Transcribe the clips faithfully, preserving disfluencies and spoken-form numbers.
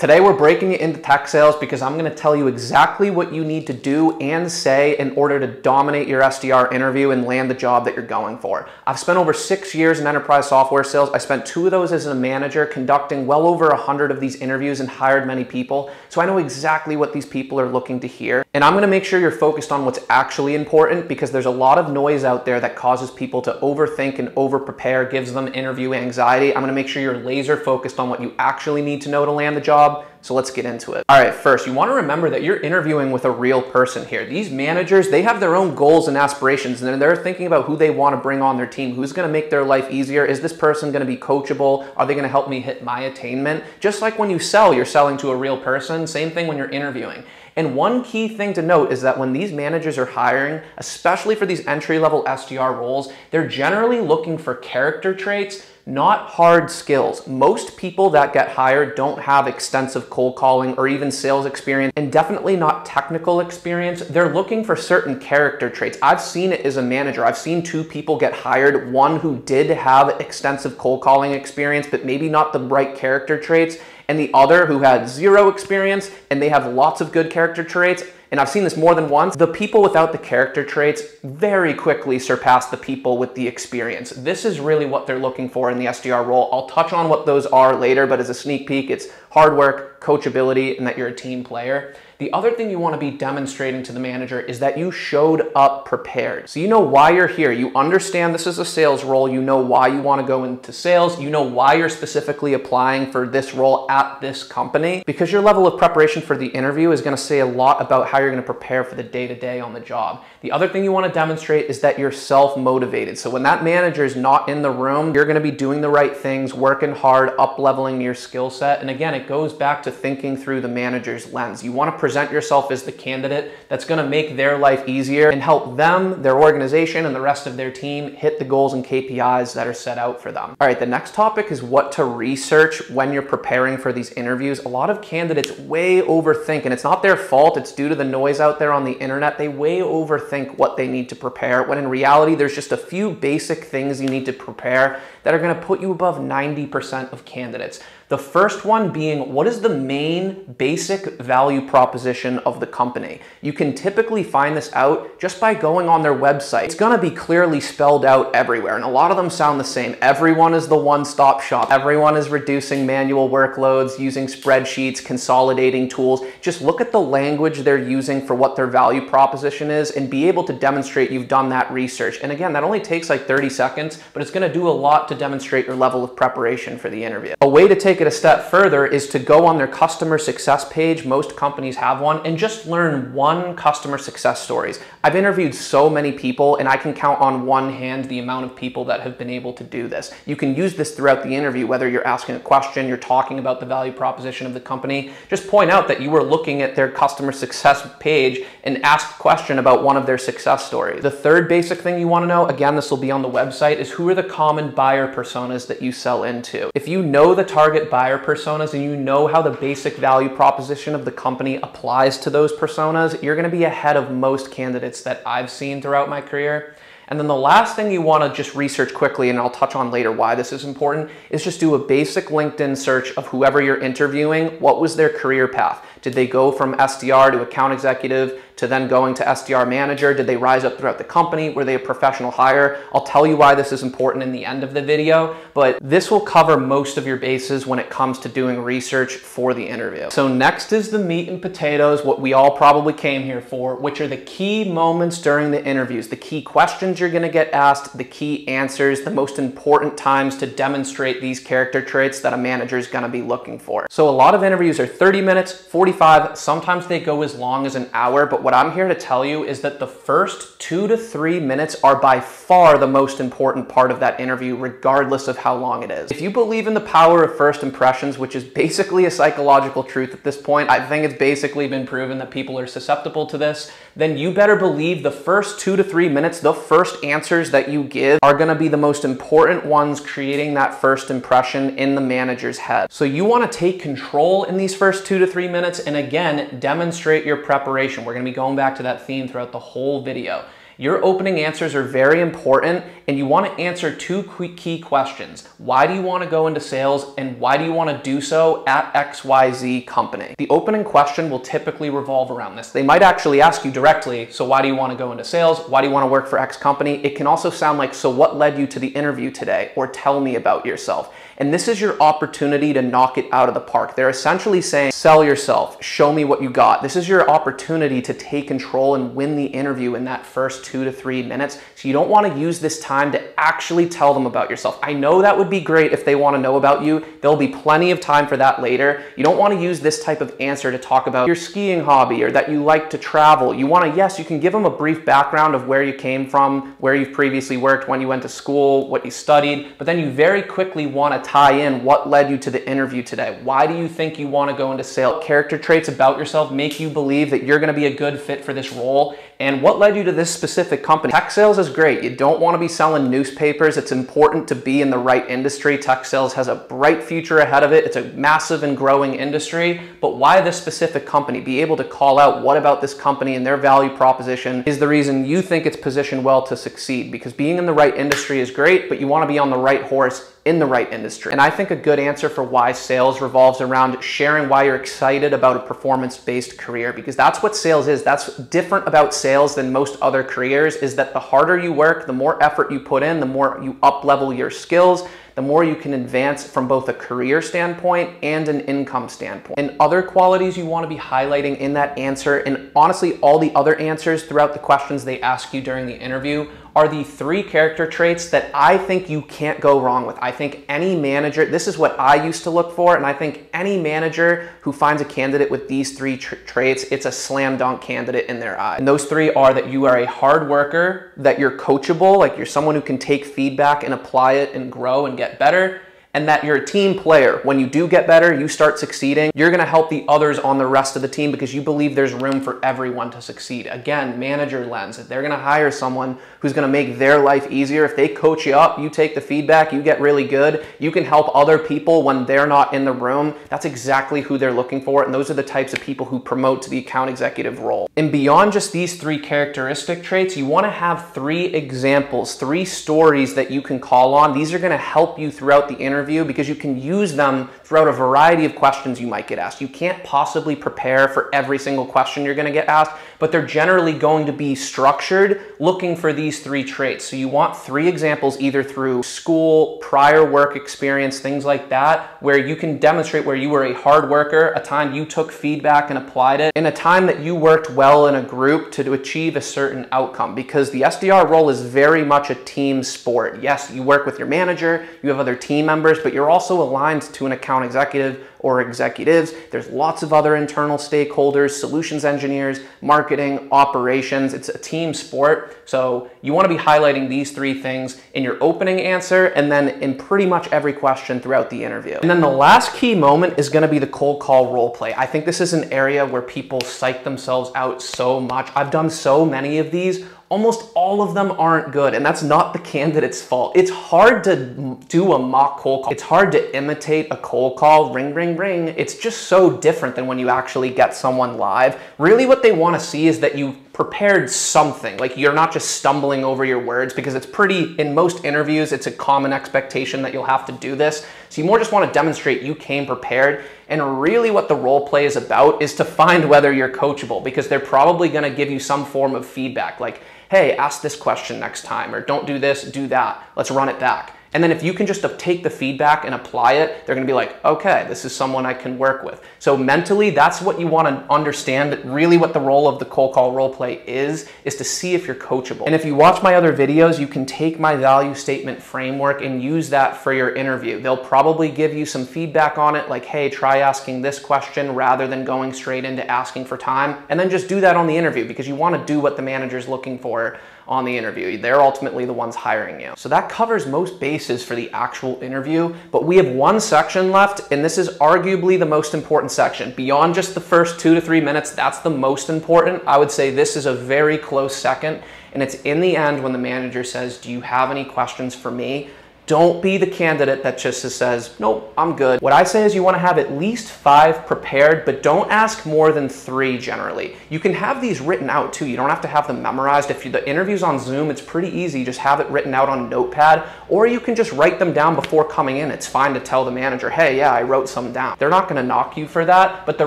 Today we're breaking it into tech sales because I'm gonna tell you exactly what you need to do and say in order to dominate your S D R interview and land the job that you're going for. I've spent over six years in enterprise software sales. I spent two of those as a manager, conducting well over a hundred of these interviews and hired many people. So I know exactly what these people are looking to hear. And I'm gonna make sure you're focused on what's actually important, because there's a lot of noise out there that causes people to overthink and over-prepare, gives them interview anxiety. I'm gonna make sure you're laser focused on what you actually need to know to land the job. So let's get into it. All right, first, you want to remember that you're interviewing with a real person here. These managers, they have their own goals and aspirations, and they're thinking about who they want to bring on their team, who's going to make their life easier. Is this person going to be coachable? Are they going to help me hit my attainment? Just like when you sell, you're selling to a real person. Same thing when you're interviewing. And one key thing to note is that when these managers are hiring, especially for these entry-level S D R roles, they're generally looking for character traits, not hard skills. Most people that get hired don't have extensive cold calling or even sales experience, and definitely not technical experience. They're looking for certain character traits. I've seen it as a manager. I've seen two people get hired, one who did have extensive cold calling experience, but maybe not the right character traits, and the other who had zero experience and they have lots of good character traits. And I've seen this more than once. The people without the character traits very quickly surpass the people with the experience. This is really what they're looking for in the S D R role. I'll touch on what those are later, but as a sneak peek, it's hard work, coachability, and that you're a team player. The other thing you want to be demonstrating to the manager is that you showed up prepared. So you know why you're here. You understand this is a sales role. You know why you want to go into sales. You know why you're specifically applying for this role at this company, because your level of preparation for the interview is going to say a lot about how you're going to prepare for the day-to-day on the job. The other thing you want to demonstrate is that you're self-motivated. So when that manager is not in the room, you're going to be doing the right things, working hard, up-leveling your skill set. And again, it goes back to thinking through the manager's lens. You want to present Present yourself as the candidate that's going to make their life easier and help them, their organization, and the rest of their team hit the goals and K P Is that are set out for them. All right, the next topic is what to research when you're preparing for these interviews. A lot of candidates way overthink, and it's not their fault. It's due to the noise out there on the internet. They way overthink what they need to prepare, when in reality, there's just a few basic things you need to prepare that are going to put you above ninety percent of candidates. The first one being, what is the main basic value proposition of the company? You can typically find this out just by going on their website. It's gonna be clearly spelled out everywhere, and a lot of them sound the same. Everyone is the one-stop shop. Everyone is reducing manual workloads, using spreadsheets, consolidating tools. Just look at the language they're using for what their value proposition is and be able to demonstrate you've done that research. And again, that only takes like thirty seconds, but it's gonna do a lot to demonstrate your level of preparation for the interview. A way to take it a step further is to go on their customer success page. Most companies have one, and just learn one customer success stories. I've interviewed so many people, and I can count on one hand the amount of people that have been able to do this. You can use this throughout the interview, whether you're asking a question, you're talking about the value proposition of the company. Just point out that you were looking at their customer success page and ask a question about one of their success stories. The third basic thing you want to know, again, this will be on the website, is who are the common buyer personas that you sell into. If you know the target buyer personas and you know how the basic value proposition of the company applies to those personas, you're going to be ahead of most candidates that I've seen throughout my career. And then the last thing you want to just research quickly, and I'll touch on later why this is important, is just do a basic LinkedIn search of whoever you're interviewing. What was their career path? Did they go from S D R to account executive to then going to S D R manager? Did they rise up throughout the company? Were they a professional hire? I'll tell you why this is important in the end of the video, but this will cover most of your bases when it comes to doing research for the interview. So next is the meat and potatoes, what we all probably came here for, which are the key moments during the interviews, the key questions you're gonna get asked, the key answers, the most important times to demonstrate these character traits that a manager is gonna be looking for. So a lot of interviews are thirty minutes, forty-five, sometimes they go as long as an hour, but what I'm here to tell you is that the first two to three minutes are by far the most important part of that interview, regardless of how long it is. If you believe in the power of first impressions, which is basically a psychological truth at this point, I think it's basically been proven that people are susceptible to this, then you better believe the first two to three minutes, the first answers that you give are gonna be the most important ones, creating that first impression in the manager's head. So you wanna take control in these first two to three minutes, and again, demonstrate your preparation. We're going to be going back to that theme throughout the whole video. Your opening answers are very important, and you want to answer two key questions. Why do you want to go into sales, and why do you want to do so at X Y Z company? The opening question will typically revolve around this. They might actually ask you directly, so why do you want to go into sales? Why do you want to work for X company? It can also sound like, so what led you to the interview today? Or tell me about yourself. And this is your opportunity to knock it out of the park. They're essentially saying, sell yourself, show me what you got. This is your opportunity to take control and win the interview in that first two to three minutes. So you don't want to use this time to actually tell them about yourself. I know that would be great if they want to know about you. There'll be plenty of time for that later. You don't want to use this type of answer to talk about your skiing hobby or that you like to travel. You want to, yes, you can give them a brief background of where you came from, where you've previously worked, when you went to school, what you studied, but then you very quickly want to tie in what led you to the interview today. Why do you think you want to go into sales? Character traits about yourself make you believe that you're going to be a good fit for this role, and what led you to this specific company. Tech sales is great. You don't want to be selling newspapers. It's important to be in the right industry. Tech sales has a bright future ahead of it. It's a massive and growing industry, but why this specific company? Be able to call out what about this company and their value proposition is the reason you think it's positioned well to succeed, because being in the right industry is great, but you want to be on the right horse in the right industry. And I think a good answer for why sales revolves around sharing why you're excited about a performance-based career, because that's what sales is. That's different about sales than most other careers, is that the harder you work, the more effort you put in, the more you up-level your skills, the more you can advance from both a career standpoint and an income standpoint. And other qualities you want to be highlighting in that answer, and honestly all the other answers throughout the questions they ask you during the interview, are the three character traits that I think you can't go wrong with. I think any manager, this is what I used to look for, and I think any manager who finds a candidate with these three tra traits, it's a slam dunk candidate in their eye. And those three are that you are a hard worker, that you're coachable, like you're someone who can take feedback and apply it and grow and get better, and that you're a team player. When you do get better, you start succeeding, you're gonna help the others on the rest of the team because you believe there's room for everyone to succeed. Again, manager lens. If they're gonna hire someone who's gonna make their life easier, if they coach you up, you take the feedback, you get really good, you can help other people when they're not in the room, that's exactly who they're looking for, and those are the types of people who promote to the account executive role. And beyond just these three characteristic traits, you wanna have three examples, three stories that you can call on. These are gonna help you throughout the interview Interview because you can use them throughout a variety of questions you might get asked. You can't possibly prepare for every single question you're going to get asked, but they're generally going to be structured looking for these three traits. So you want three examples either through school, prior work experience, things like that, where you can demonstrate where you were a hard worker, a time you took feedback and applied it, and a time that you worked well in a group to achieve a certain outcome, because the S D R role is very much a team sport. Yes, you work with your manager, you have other team members, but you're also aligned to an account executive or executives. There's lots of other internal stakeholders, solutions engineers, marketing, operations. It's a team sport. So you want to be highlighting these three things in your opening answer and then in pretty much every question throughout the interview. And then the last key moment is going to be the cold call role play. I think this is an area where people psych themselves out so much. I've done so many of these. Almost all of them aren't good, and that's not the candidate's fault. It's hard to do a mock cold call. It's hard to imitate a cold call, ring, ring, ring. It's just so different than when you actually get someone live. Really what they want to see is that you prepared something, like you're not just stumbling over your words, because it's pretty, in most interviews, it's a common expectation that you'll have to do this. So you more just want to demonstrate you came prepared. And really what the role play is about is to find whether you're coachable, because they're probably going to give you some form of feedback, like, hey, ask this question next time, or don't do this, do that, let's run it back. And then if you can just take the feedback and apply it, they're gonna be like, okay, this is someone I can work with. So mentally, that's what you wanna understand, that really what the role of the cold call role play is, is to see if you're coachable. And if you watch my other videos, you can take my value statement framework and use that for your interview. They'll probably give you some feedback on it, like, hey, try asking this question rather than going straight into asking for time. And then just do that on the interview, because you wanna do what the manager's looking for on the interview. They're ultimately the ones hiring you. So that covers most bases for the actual interview, but we have one section left, and this is arguably the most important section. Beyond just the first two to three minutes, that's the most important. I would say this is a very close second, and it's in the end when the manager says, do you have any questions for me? Don't be the candidate that just says, nope, I'm good. What I say is you want to have at least five prepared, but don't ask more than three generally. You can have these written out too. You don't have to have them memorized. If you, the interview's on Zoom, it's pretty easy. Just have it written out on Notepad, or you can just write them down before coming in. It's fine to tell the manager, hey, yeah, I wrote some down. They're not going to knock you for that. But the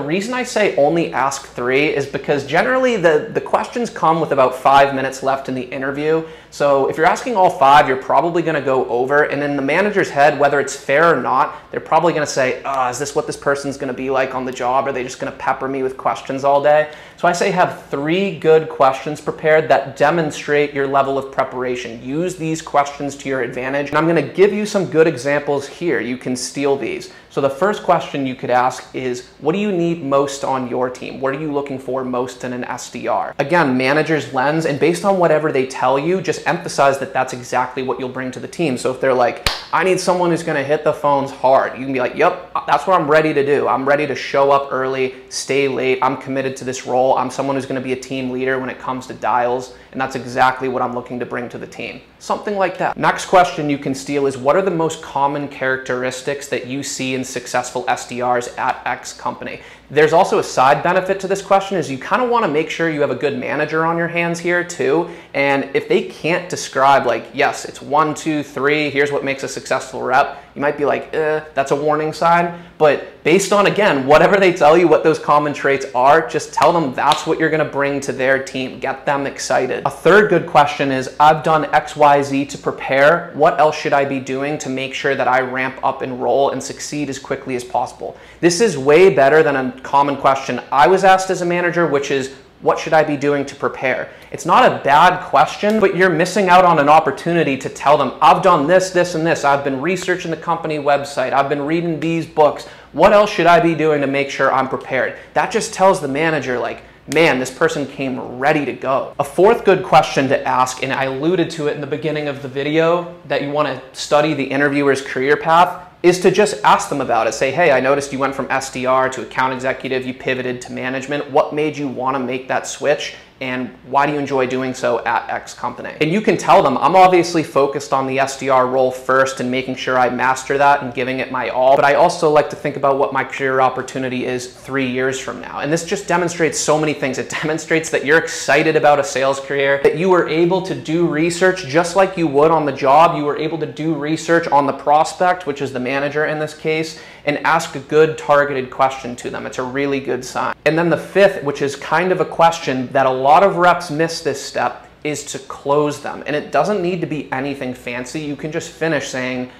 reason I say only ask three is because generally the, the questions come with about five minutes left in the interview. So if you're asking all five, you're probably going to go over. And in the manager's head, whether it's fair or not, they're probably going to say, oh, is this what this person's going to be like on the job? Are they just going to pepper me with questions all day? So I say have three good questions prepared that demonstrate your level of preparation. Use these questions to your advantage. And I'm going to give you some good examples here. You can steal these. So the first question you could ask is, what do you need most on your team? What are you looking for most in an S D R? Again, manager's lens, and based on whatever they tell you, just emphasize that that's exactly what you'll bring to the team. So if they're like, Like, I need someone who's going to hit the phones hard, you can be like, yep, that's what I'm ready to do. I'm ready to show up early, stay late. I'm committed to this role. I'm someone who's going to be a team leader when it comes to dials. And that's exactly what I'm looking to bring to the team. Something like that. Next question you can steal is, what are the most common characteristics that you see in successful S D Rs at X company? There's also a side benefit to this question is you kind of want to make sure you have a good manager on your hands here too. And if they can't describe like, yes, it's one, two, three, here's what makes a successful rep, you might be like, eh, that's a warning sign. But based on, again, whatever they tell you, what those common traits are, just tell them that's what you're going to bring to their team. Get them excited. A third good question is, I've done X, Y, Z to prepare. What else should I be doing to make sure that I ramp up and roll and succeed as quickly as possible? This is way better than a common question I was asked as a manager, which is, what should I be doing to prepare? It's not a bad question, but you're missing out on an opportunity to tell them, I've done this, this, and this. I've been researching the company website. I've been reading these books. What else should I be doing to make sure I'm prepared? That just tells the manager, like, man, this person came ready to go. A fourth good question to ask, and I alluded to it in the beginning of the video, that you want to study the interviewer's career path, is to just ask them about it. Say, hey, I noticed you went from S D R to account executive, you pivoted to management. What made you want to make that switch? And why do you enjoy doing so at X company? And you can tell them, I'm obviously focused on the S D R role first and making sure I master that and giving it my all. But I also like to think about what my career opportunity is three years from now. And this just demonstrates so many things. It demonstrates that you're excited about a sales career, that you were able to do research just like you would on the job. You were able to do research on the prospect, which is the manager in this case, and ask a good targeted question to them. It's a really good sign. And then the fifth, which is kind of a question that a lot of reps miss this step, is to close them. And it doesn't need to be anything fancy. You can just finish saying,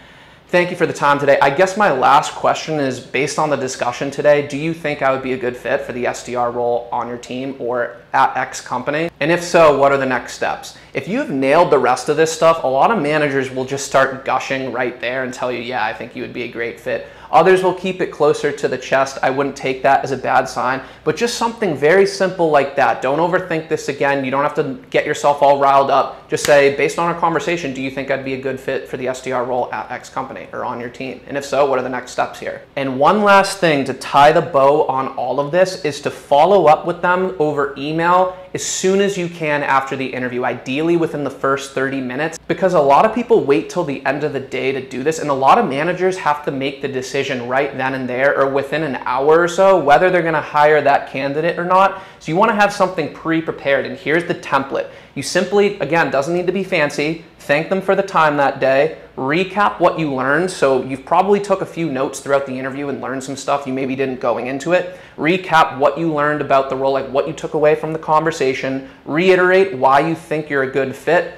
thank you for the time today. I guess my last question is, based on the discussion today, do you think I would be a good fit for the S D R role on your team or at X company? And if so, what are the next steps? If you've nailed the rest of this stuff, a lot of managers will just start gushing right there and tell you, yeah, I think you would be a great fit. Others will keep it closer to the chest. I wouldn't take that as a bad sign, but just something very simple like that. Don't overthink this again. You don't have to get yourself all riled up. Just say, based on our conversation, do you think I'd be a good fit for the S D R role at X company or on your team? And if so, what are the next steps here? And one last thing to tie the bow on all of this is to follow up with them over email as soon as you can after the interview, ideally within the first thirty minutes, because a lot of people wait till the end of the day to do this. And a lot of managers have to make the decision right then and there or within an hour or so, whether they're gonna hire that candidate or not. So you wanna have something pre-prepared, and here's the template. You simply, again, doesn't need to be fancy, thank them for the time that day, recap what you learned. So you've probably took a few notes throughout the interview and learned some stuff you maybe didn't going into it. Recap what you learned about the role, like what you took away from the conversation. Reiterate why you think you're a good fit,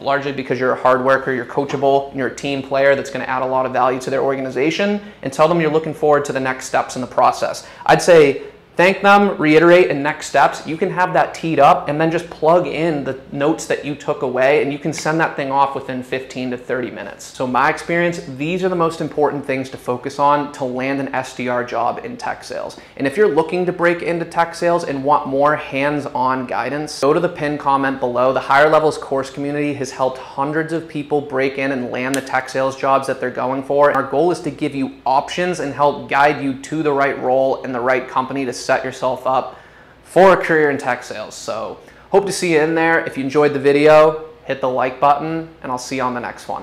largely because you're a hard worker, you're coachable, and you're a team player that's going to add a lot of value to their organization, and tell them you're looking forward to the next steps in the process. I'd say thank them, reiterate, and next steps. You can have that teed up and then just plug in the notes that you took away, and you can send that thing off within fifteen to thirty minutes. So my experience, these are the most important things to focus on to land an S D R job in tech sales. And if you're looking to break into tech sales and want more hands-on guidance, go to the pinned comment below. The Higher Levels course community has helped hundreds of people break in and land the tech sales jobs that they're going for. Our goal is to give you options and help guide you to the right role and the right company to set yourself up for a career in tech sales. So hope to see you in there. If you enjoyed the video, hit the like button, and I'll see you on the next one.